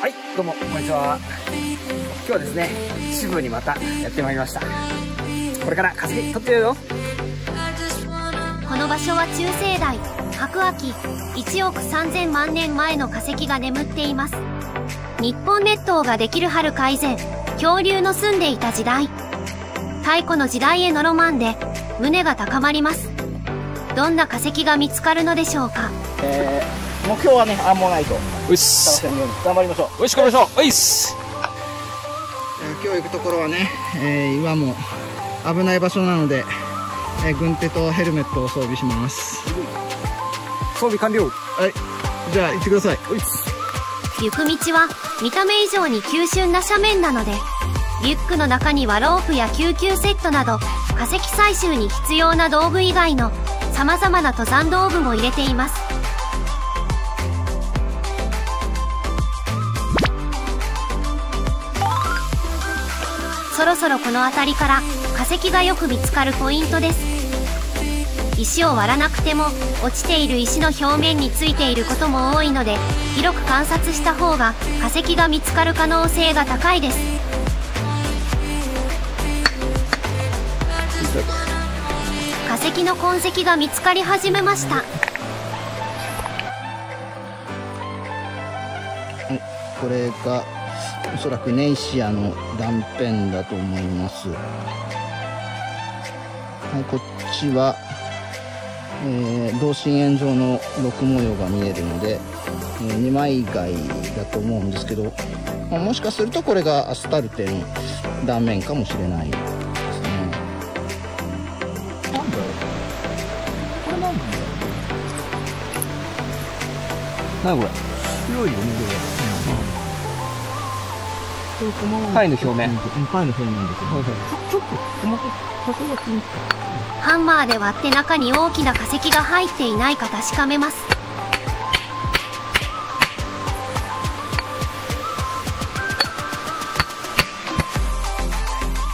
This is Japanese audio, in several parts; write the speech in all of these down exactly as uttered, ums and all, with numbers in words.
はい、どうもこんにちは。今日はですね、秩父にまたやってまいりました。これから化石取ってやるよ。この場所は中生代白亜紀いちおくさんぜんまんねんまえの化石が眠っています。日本列島ができるはるか以前、恐竜の住んでいた時代、太古の時代へのロマンで胸が高まります。どんな化石が見つかるのでしょうか。えー目標はね、アンモナイト。うっす。頑張りましょう。よし、頑張りましょう。ういっす。今日行くところはね、えー、岩も危ない場所なので、えー、軍手とヘルメットを装備します。装備完了。はい。じゃあ行ってください。ういっす。行く道は見た目以上に急峻な斜面なので、リュックの中にはロープや救急セットなど化石採集に必要な道具以外のさまざまな登山道具も入れています。そろそろこの辺りから化石がよく見つかるポイントです。石を割らなくても落ちている石の表面についていることも多いので、広く観察した方が化石が見つかる可能性が高いです。化石の痕跡が見つかり始めました。これがおそらくネイシアの断片だと思います。はい、こっちは、えー、同心円状のロク模様が見えるので、えー、にまい貝だと思うんですけど、まあ、もしかするとこれがアスタルテの断面かもしれないですね。なんだろう、これなんだろう、なんだこれ、白いよね、これ。うん、パイの表面、パイの表面ですね。ちょっと細かく細かくハンマーで割って中に大きな化石が入っていないか確かめます。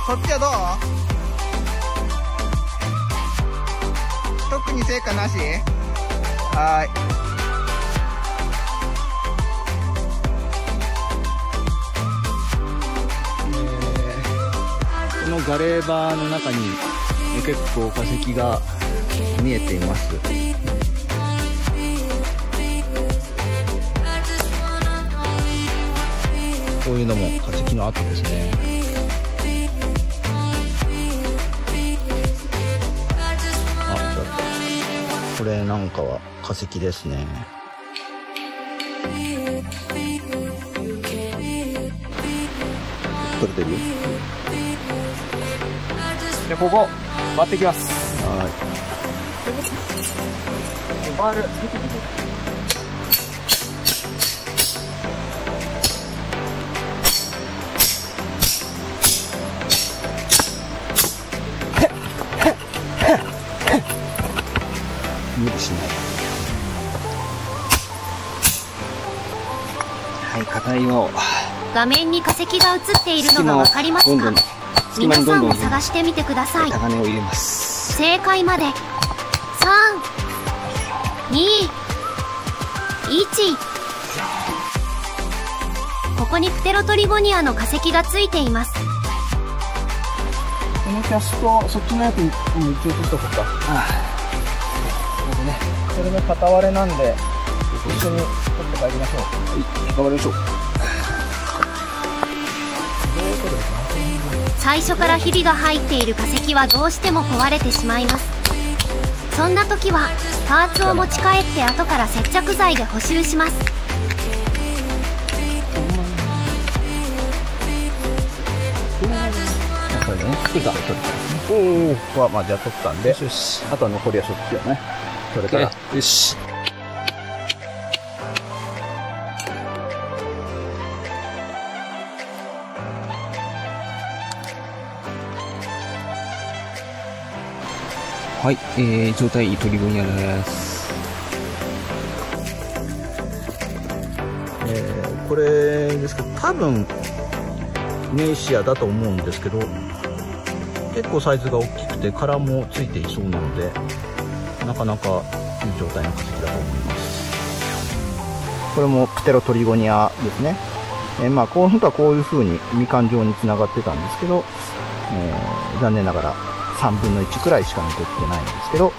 こっちはどう？特に成果なし。はーい。ガレーバーの中に結構化石が見えています。こういうのも化石の跡ですね。あ、これなんかは化石ですね。取れてるよ。で、ここ割ってきます。はい、割る。無理しない。はい、硬いよ。画面に化石が映っているのがわかりますか？皆さんも探してみてください。高値を入れます。正解までさん に いち。ここにプテロトリゴニアの化石がついています。このキャスト、そっちのやつに一応取っとこうか。ああ、ね、それの片割れなんで一緒に取って帰りましょう。はい、頑張りましょう。最初からひびが入っている化石はどうしても壊れてしまいます。そんな時はパーツを持ち帰って後から接着剤で補修します。おお、はまあじゃあ取ったんで、よし、あとは残りはそっちだね。それからよし。はい、えー、状態トリゴニアです。えー、これですけど、多分ネイシアだと思うんですけど、結構サイズが大きくて殻もついていそうなので、なかなかいい状態の化石だと思います。これもプテロトリゴニアですね。えー、まあ、この日はこういう風にみかん状に繋がってたんですけど、えー、残念ながらさんぶんのいちくらいしか残ってないんですけど、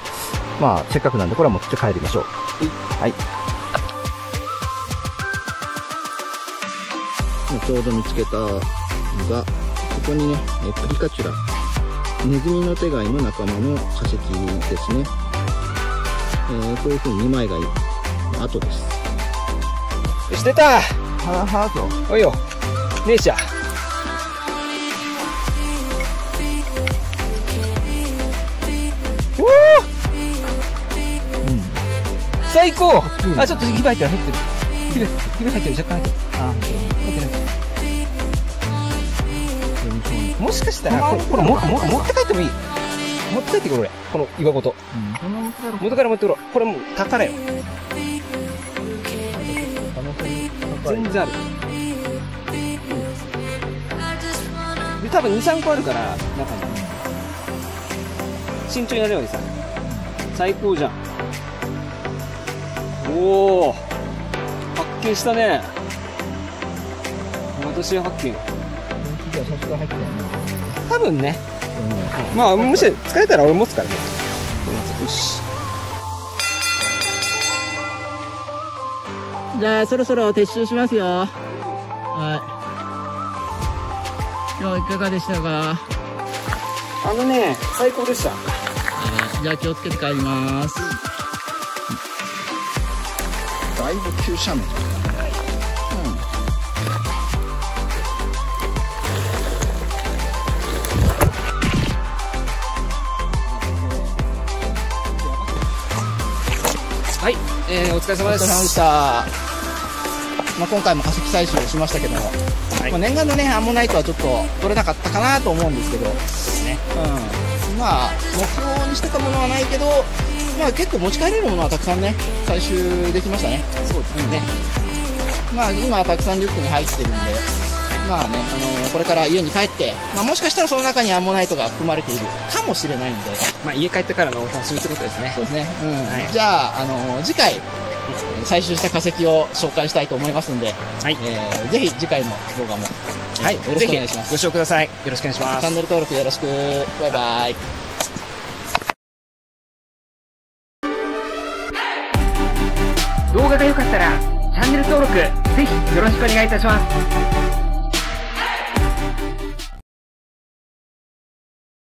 まあ、せっかくなんでこれは持って帰りましょう。はい。ちょうど見つけたのが、ここにね、プリカチュラ、ネズミの手貝の仲間の化石ですね。えー、こういう風ににまい貝の後です。よし、出た！ハーハーと。おいよ、ネイチャー。最高、うん、あ、ちょっとひび入ってる、入ってる。ひび、ひび入ってる、若干入ってる。あ、入ってる。もしかしたら、これ、これ、も、も、持って帰ってもいい。持って帰ってくる、俺。この岩ごと。うん、元から持ってくる。これもう、宝よ。全然ある。で、多分に、さんこあるから、なんか、慎重になるようにさ。最高じゃん。おお、発見したね。私発見。多分ね。うん、まあもし疲れたら俺持つからね。よし。じゃあそろそろ撤収しますよ。はい。今日いかがでしたか。あのね、最高でした。じゃあ気をつけて帰ります。だいぶ急斜面、はい、えー、お疲れ様です。お疲れ様でした。まあ、今回も化石採集をしましたけども、はい、まあ念願のねアンモナイトはちょっと取れなかったかなと思うんですけど、ね、うん、まあ目標にしてたものはないけど、まあ結構持ち帰れるものはたくさんね採集できましたね。そうですね。まあ今はたくさんリュックに入ってるんで、まあね、あのー、これから家に帰って、まあ、もしかしたらその中にアンモナイトが含まれているかもしれないんで、まあ家帰ってからのお楽しみということですね。そうですね。うん。はい、じゃあ、あのー、次回採集した化石を紹介したいと思いますんで、はい。えー、ぜひ次回の動画も、はい、よろしくお願いします。ご視聴ください。よろしくお願いします。チャンネル登録よろしく。バイバイ。動画が良かったらチャンネル登録ぜひよろしくお願いいたします。